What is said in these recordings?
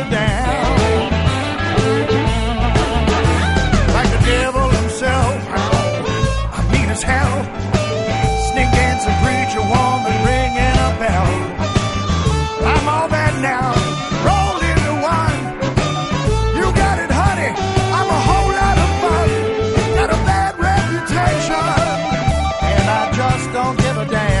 brother down. Like the devil himself, I mean as hell. Snake dancing preacher woman ringing a bell. I'm all that now, rolled into one. You got it, honey, I'm a whole lot of fun. Got a bad reputation, and I just don't give a damn.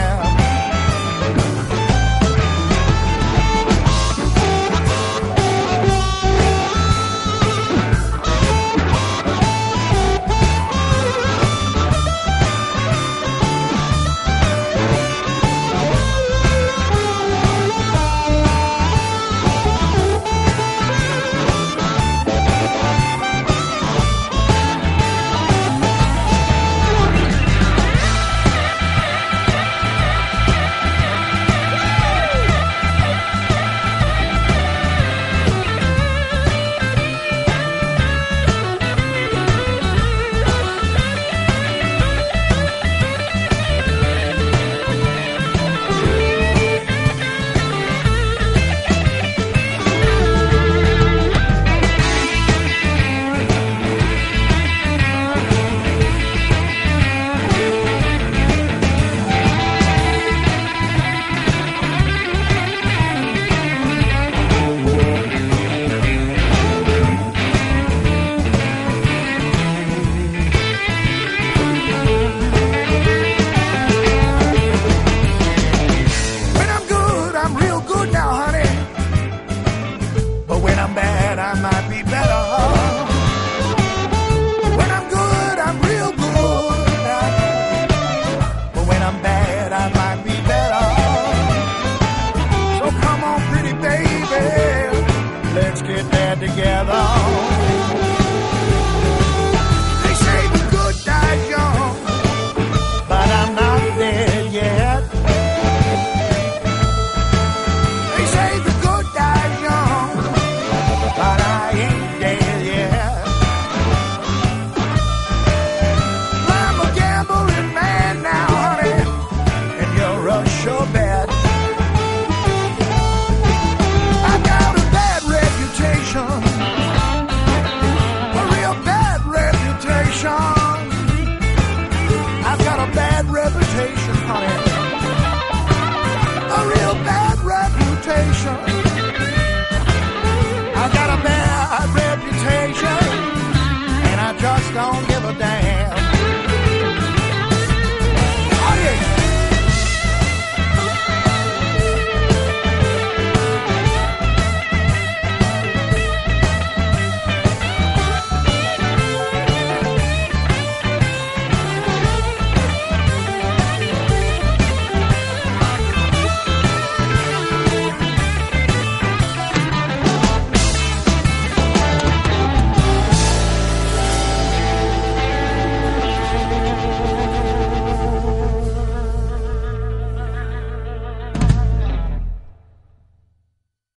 Together